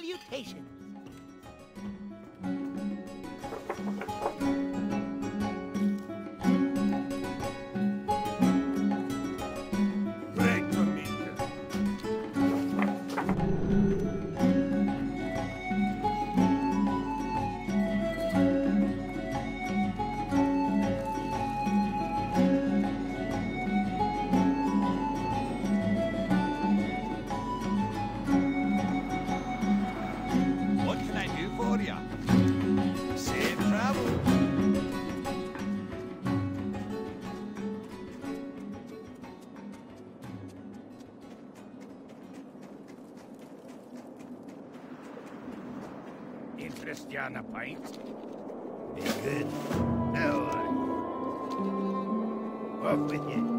salutations. Christiana pint. Be good. All right. Off with you.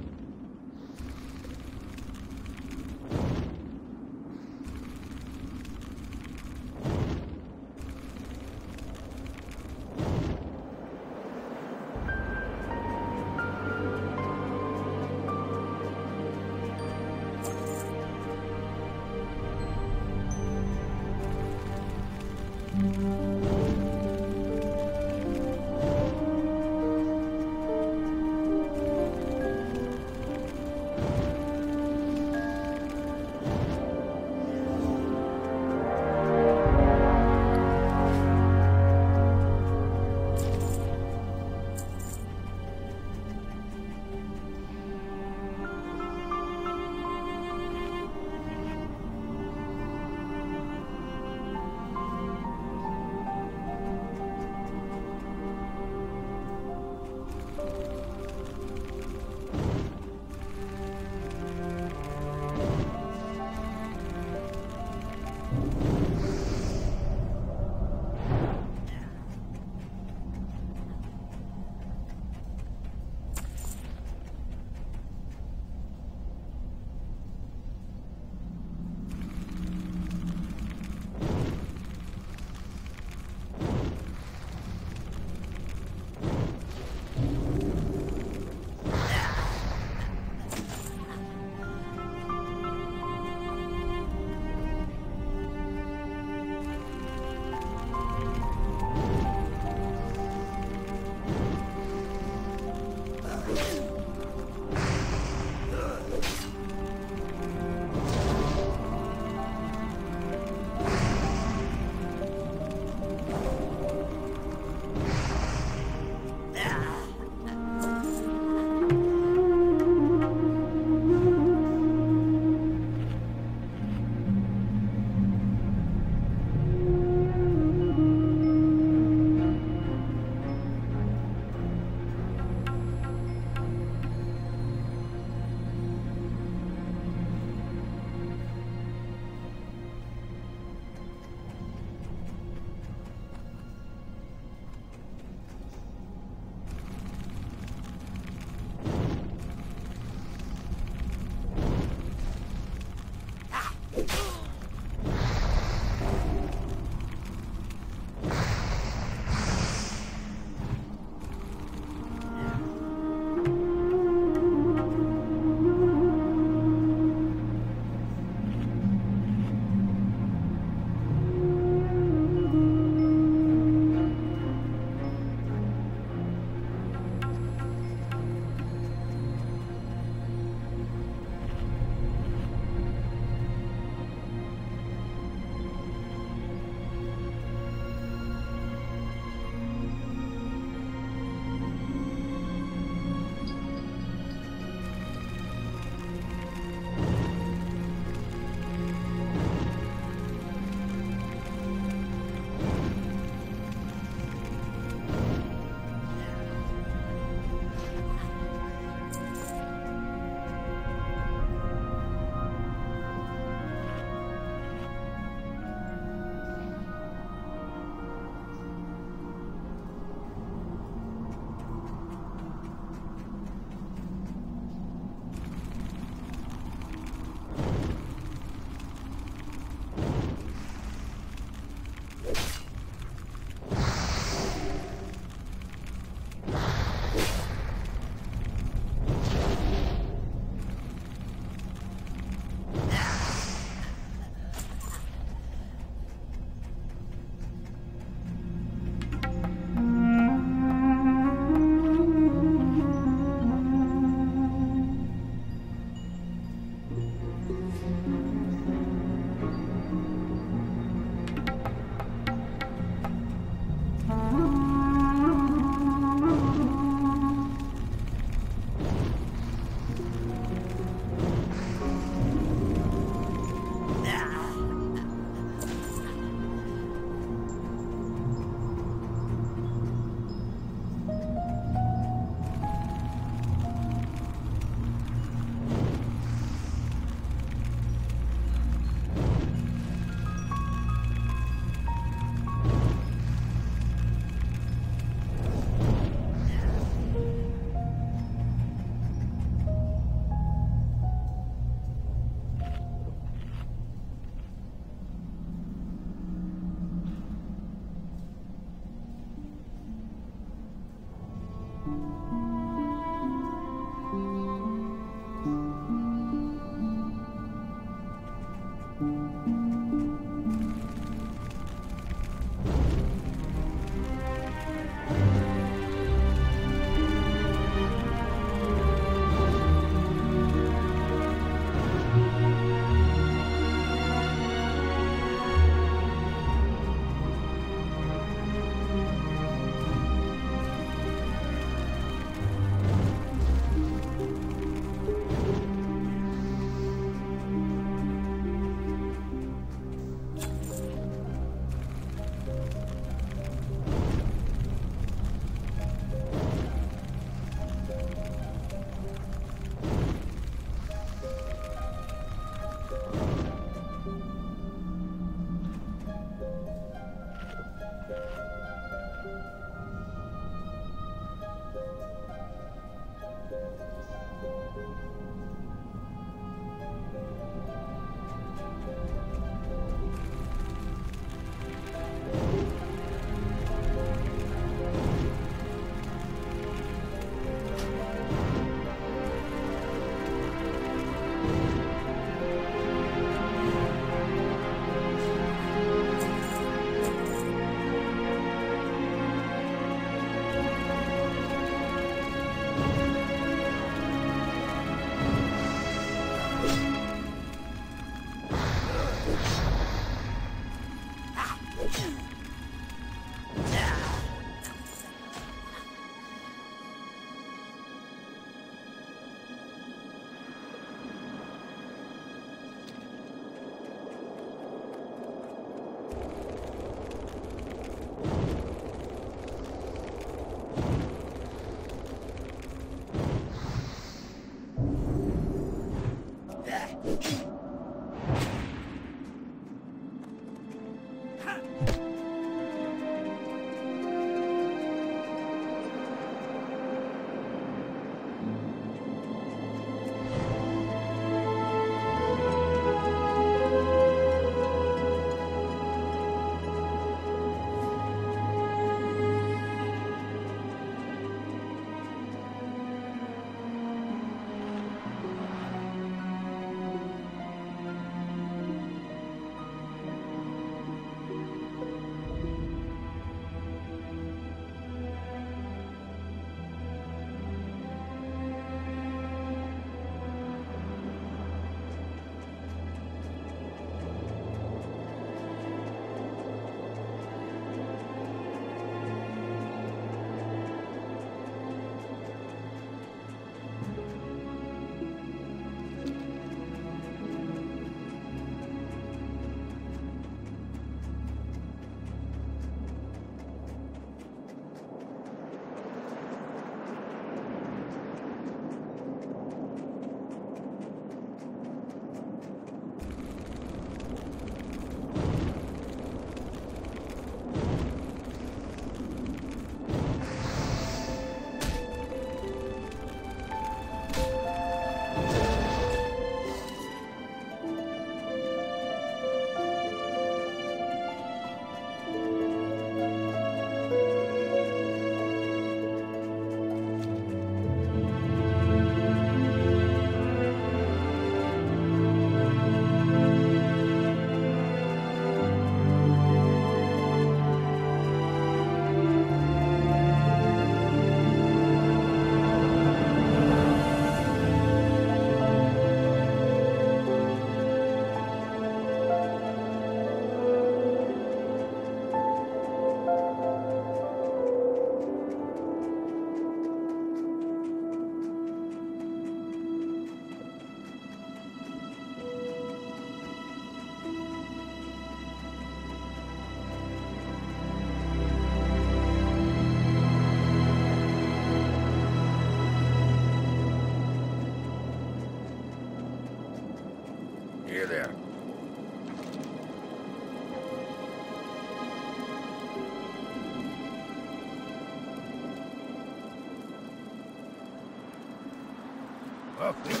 up again.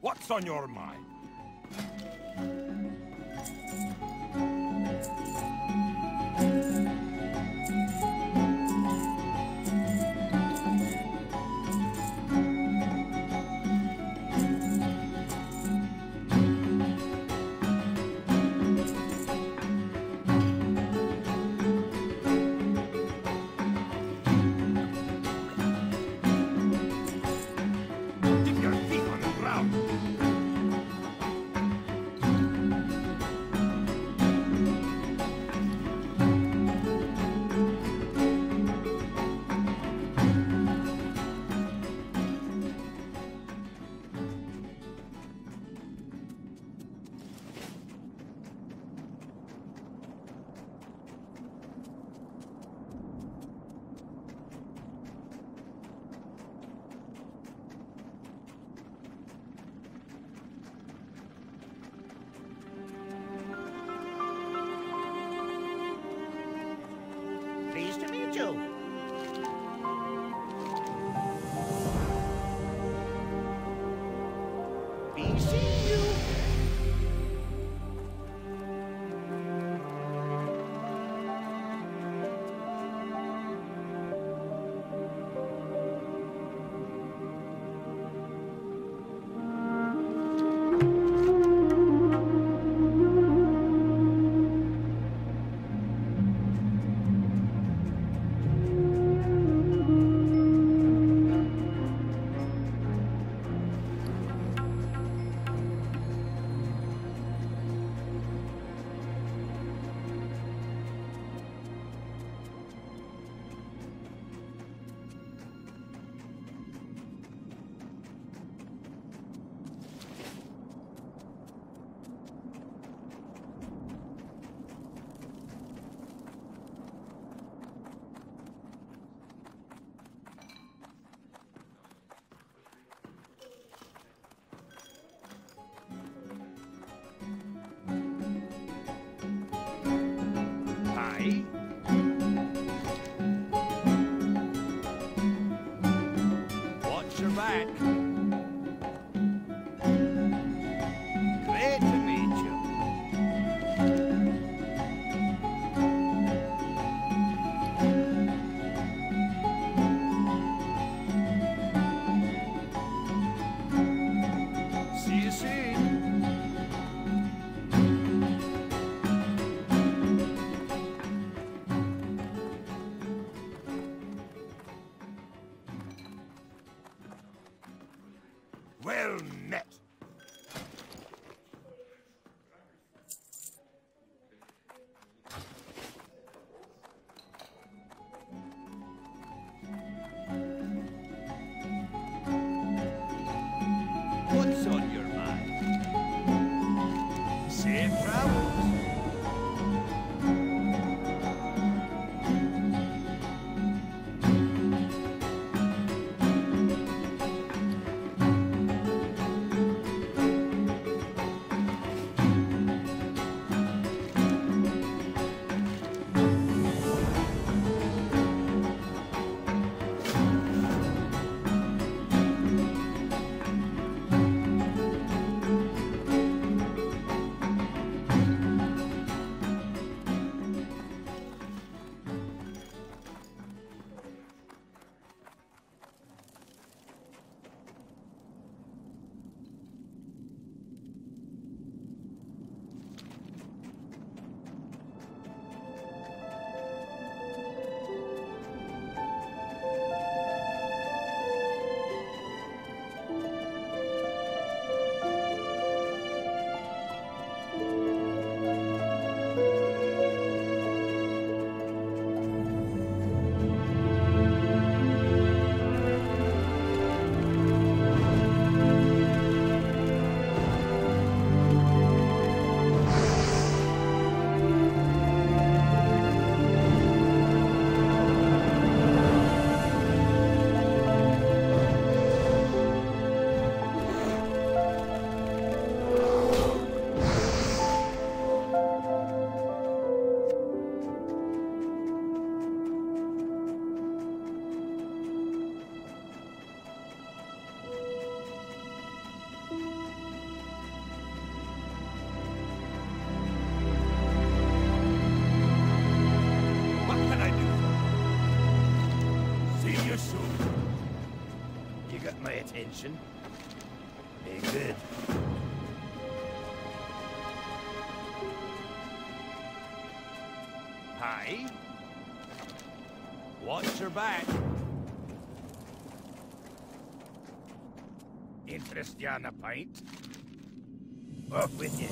What's on your mind? You got my attention. Very good. Hi. Watch your back. Interest you on a pint? Off with you.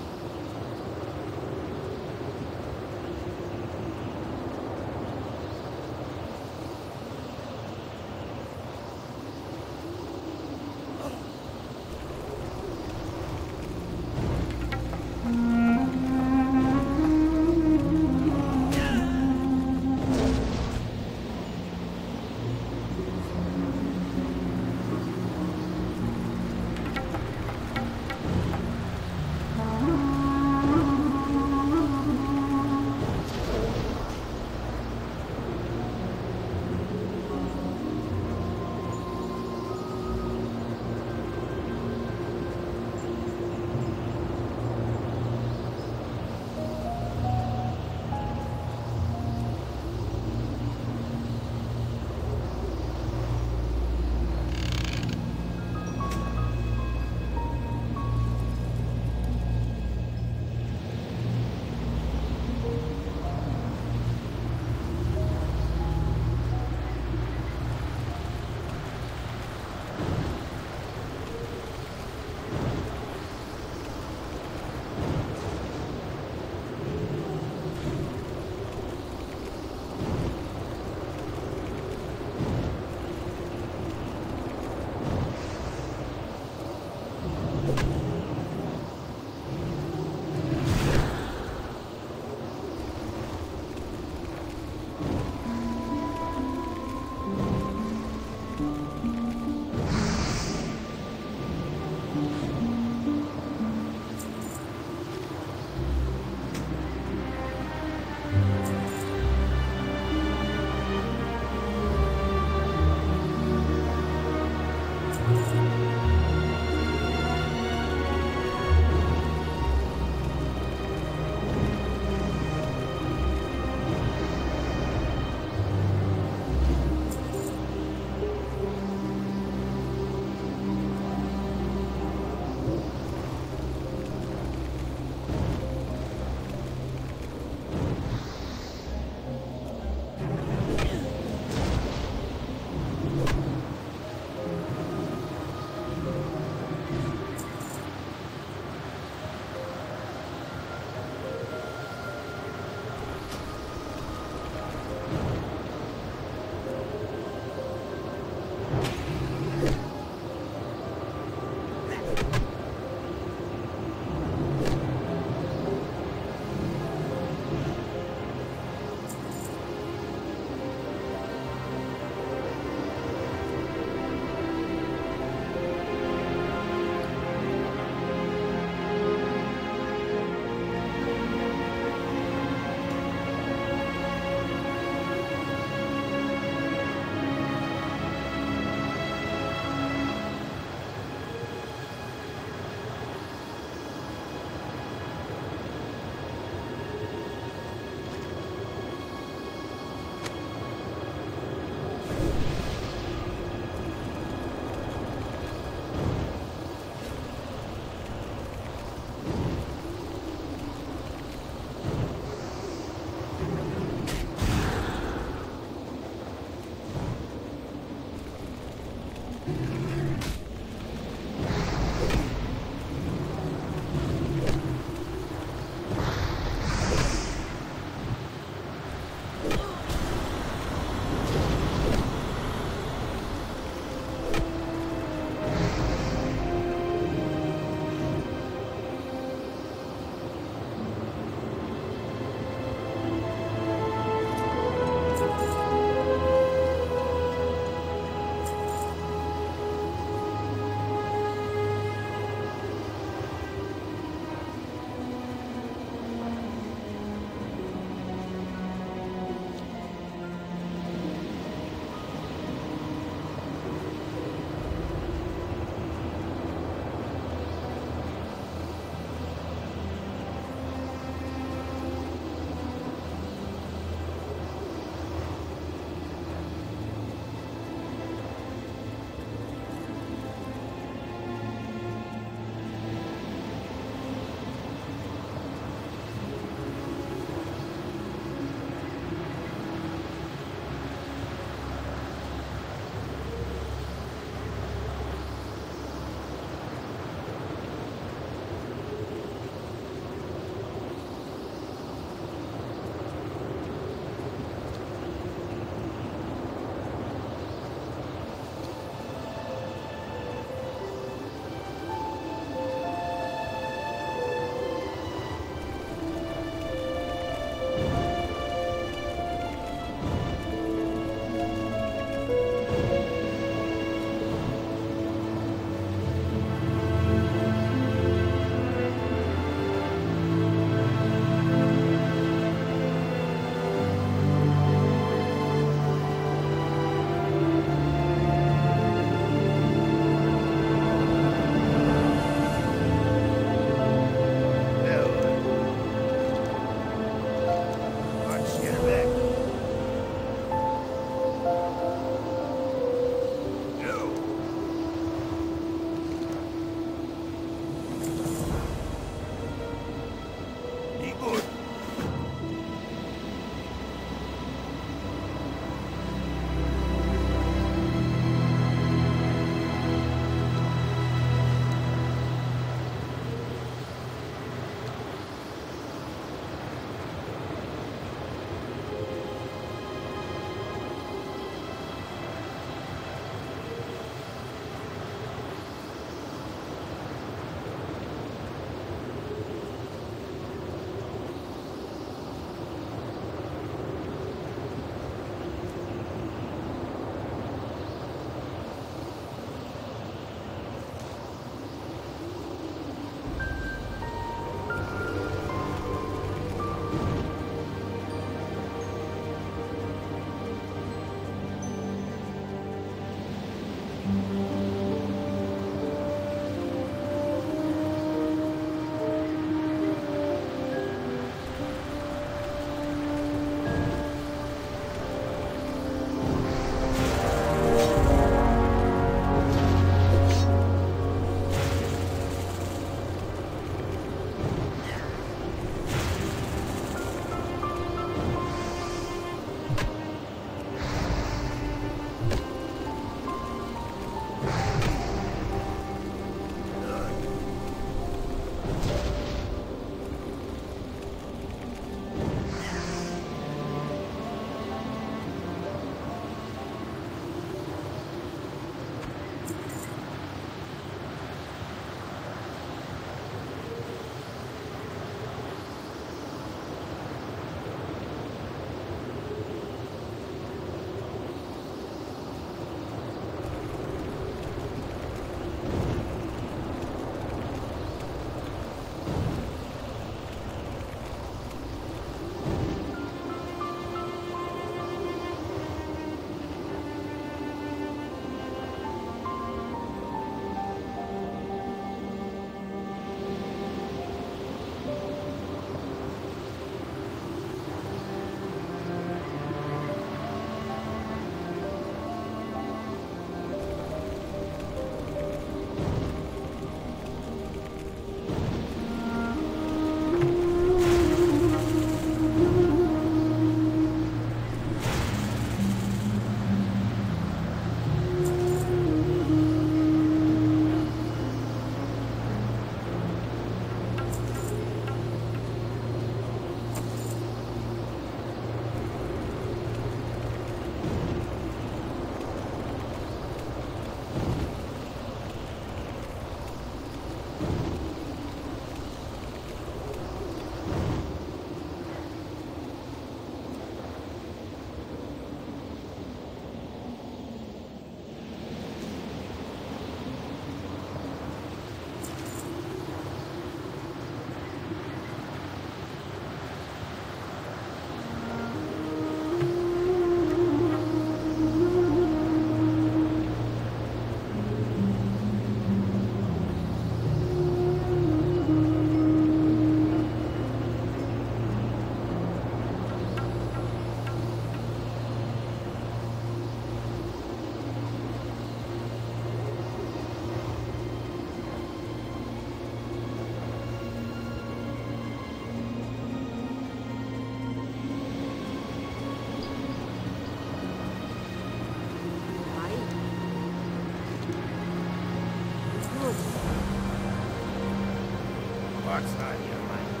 box on you, mate.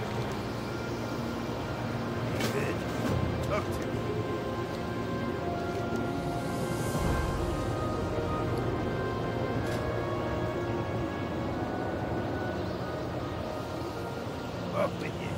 David, talk to me. Up with you.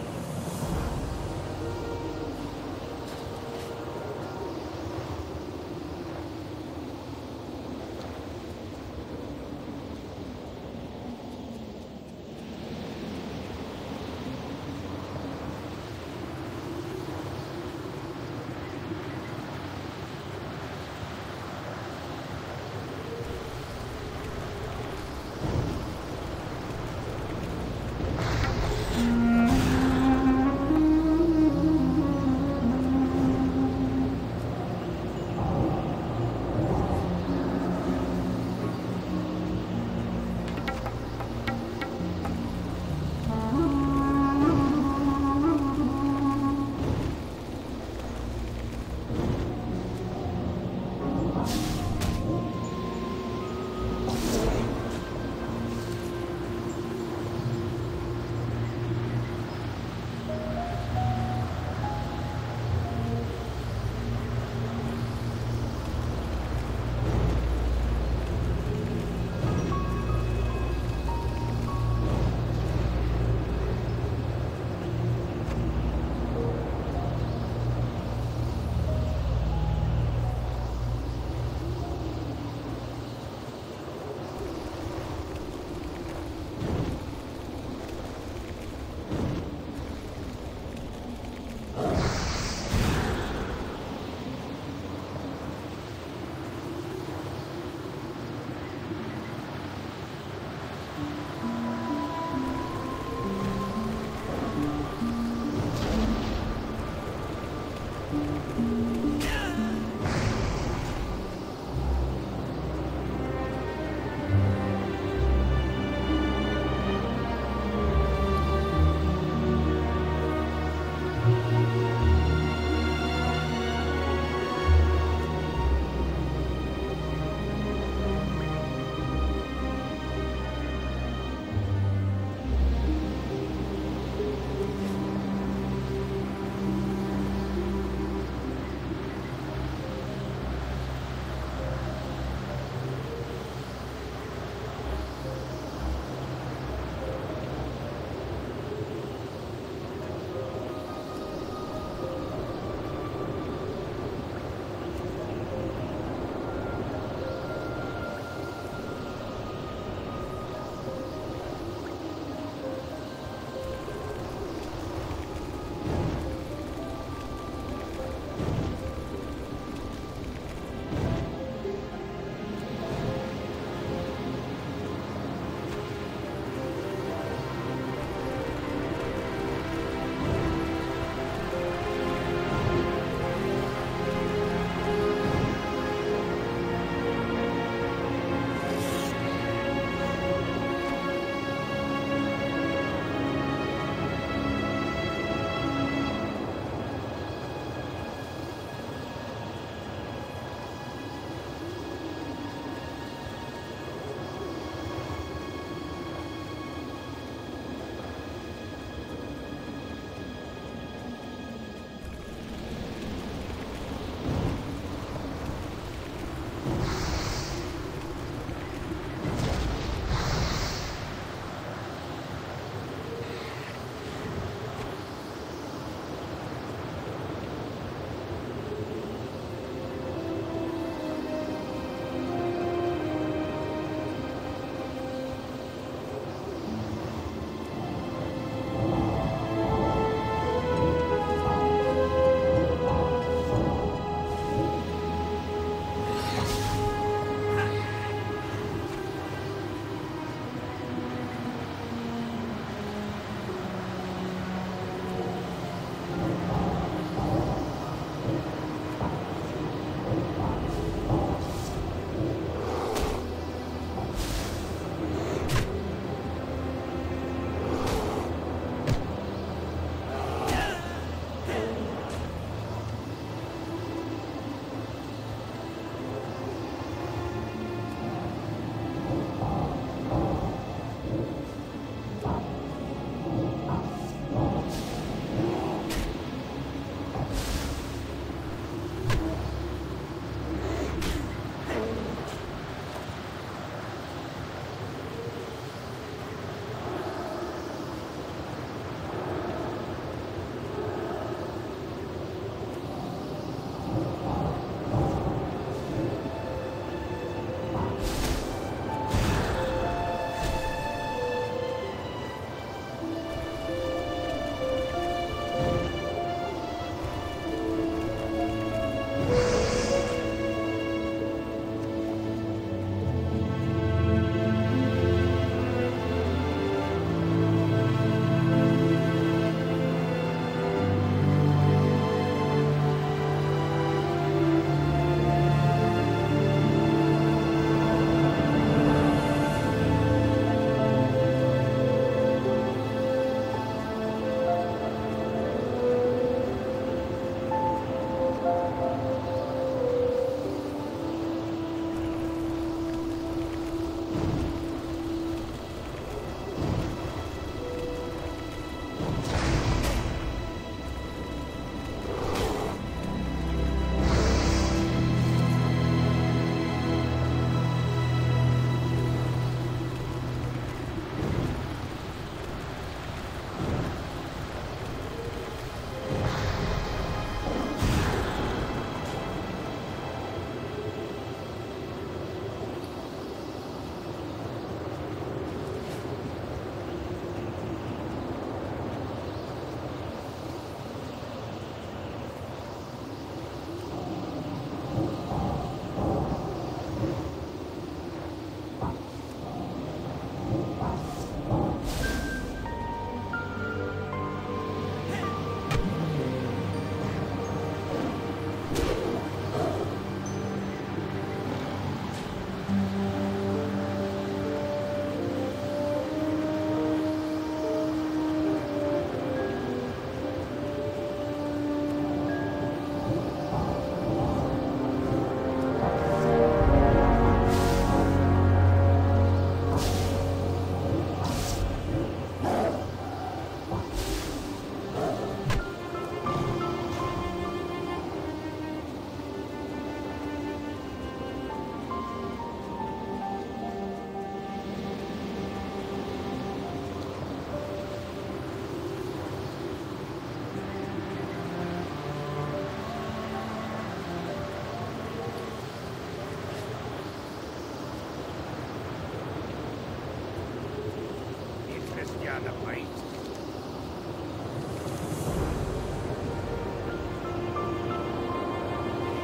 around the place.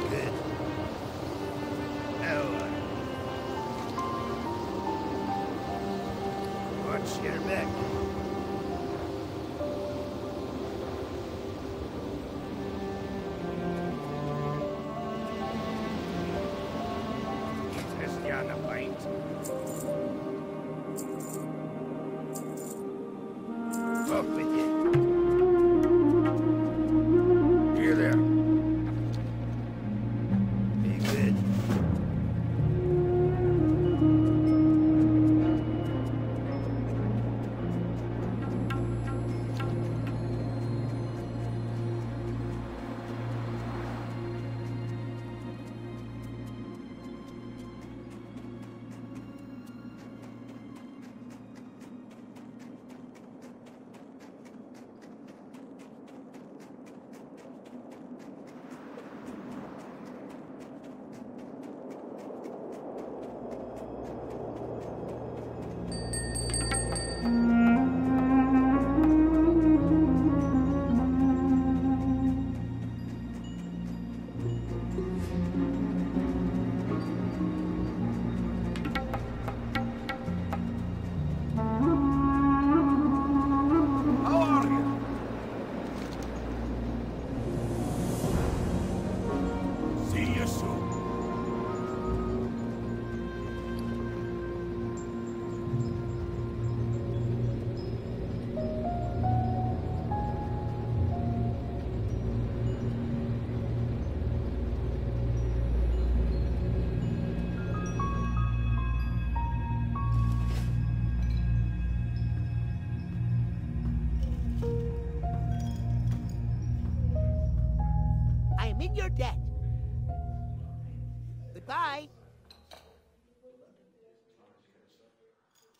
Good. Oh. Watch your neck. Just down the plate. I'm in your debt.